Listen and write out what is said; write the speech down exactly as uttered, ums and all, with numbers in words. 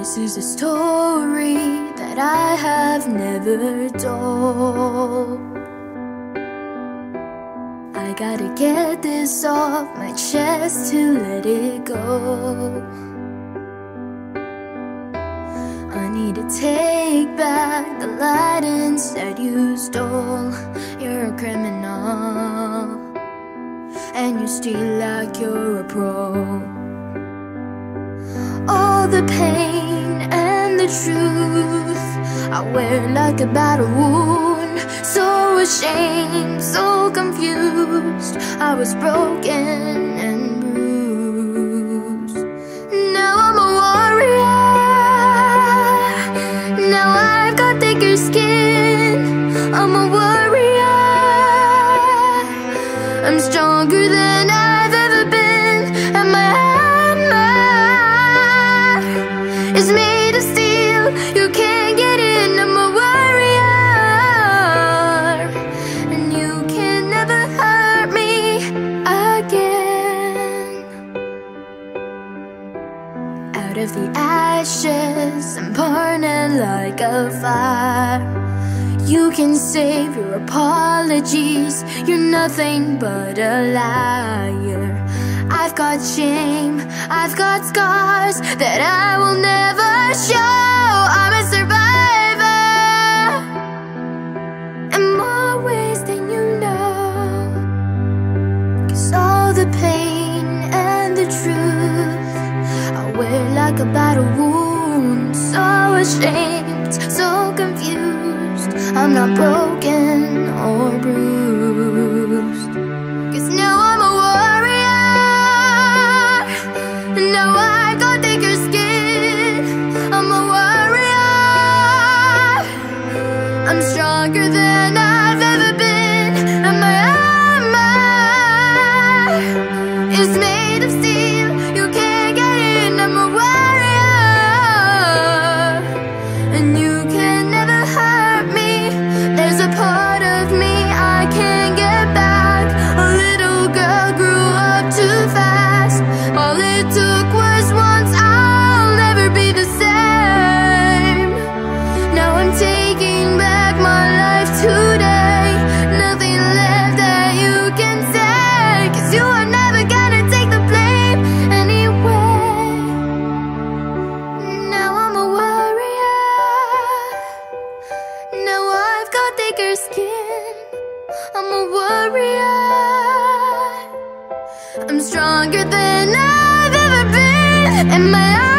This is a story that I have never told. I gotta get this off my chest to let it go. I need to take back the light instead you stole. You're a criminal, and you steal like you're a pro. All the pain and the truth I wear like a battle wound. So ashamed, so confused, I was broken and bruised. Now I'm a warrior. Now I've got thicker skin. I'm a warrior. I'm stronger than I made of steel, you can't get in. I'm a warrior, and you can never hurt me again. Out of the ashes, I'm burning like a fire. You can save your apologies, you're nothing but a liar. I've got shame, I've got scars that I will never show. I'm a survivor in more ways than you know. Cause all the pain and the truth I wear like a battle wound. So ashamed, so confused, I'm not broken or bruised. Cause now I'm a warrior. Now I got thicker skin. I'm a warrior. I'm stronger than I've ever been. And my armor is made of steel. You can't get in. I'm a warrior, and you can never hurt me. There's a part of me I can't get back. A little girl grew up too fast. All it took was once, I'll never be the same. Now I'm taking back my life today. Nothing left that you can say, cause you are never gonna take the blame anyway. Now I'm a warrior. Now I've got thicker skin. I'm a warrior. I'm stronger than I've ever been, and my